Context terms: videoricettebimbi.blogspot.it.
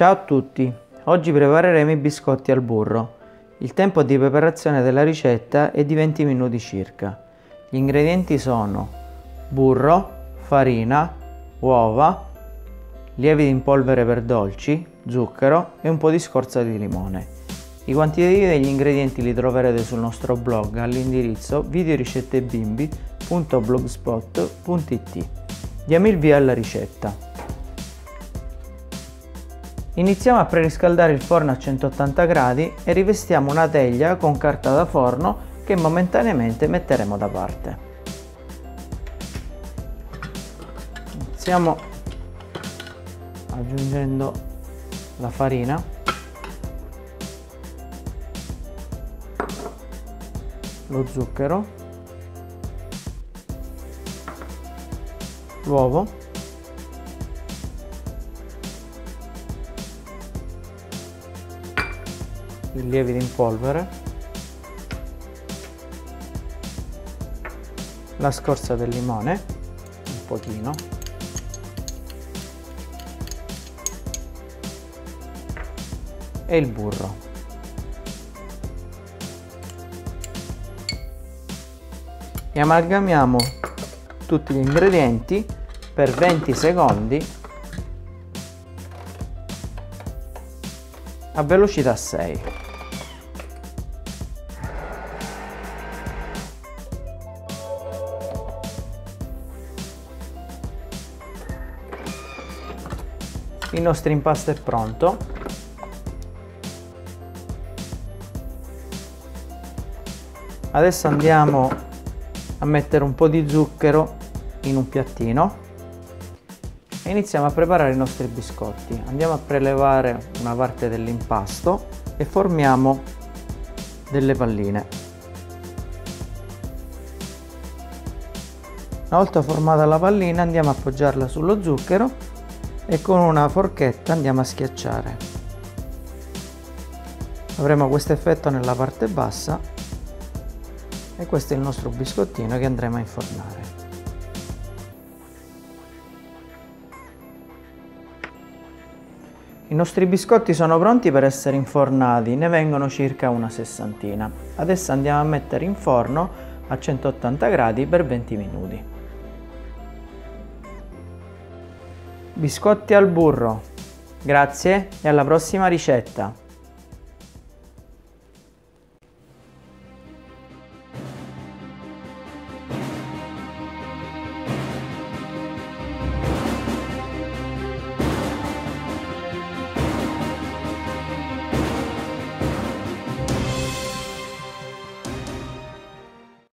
Ciao a tutti, oggi prepareremo i biscotti al burro. Il tempo di preparazione della ricetta è di 20 minuti circa. Gli ingredienti sono burro, farina, uova, lievito in polvere per dolci, zucchero e un po' di scorza di limone. I quantitativi degli ingredienti li troverete sul nostro blog all'indirizzo videoricettebimbi.blogspot.it. Diamo il via alla ricetta. Iniziamo a preriscaldare il forno a 180 gradi e rivestiamo una teglia con carta da forno che momentaneamente metteremo da parte. Iniziamo aggiungendo la farina. Lo zucchero. L'uovo. Il lievito in polvere, la scorza del limone, un pochino, e il burro. E amalgamiamo tutti gli ingredienti per 20 secondi a velocità 6. Il nostro impasto è pronto. Adesso andiamo a mettere un po' di zucchero in un piattino e iniziamo a preparare i nostri biscotti. Andiamo a prelevare una parte dell'impasto e formiamo delle palline. Una volta formata la pallina andiamo a appoggiarla sullo zucchero e con una forchetta andiamo a schiacciare. Avremo questo effetto nella parte bassa e questo è il nostro biscottino che andremo a infornare. I nostri biscotti sono pronti per essere infornati, ne vengono circa una sessantina. Adesso andiamo a mettere in forno a 180 gradi per 20 minuti. Biscotti al burro. Grazie e alla prossima ricetta!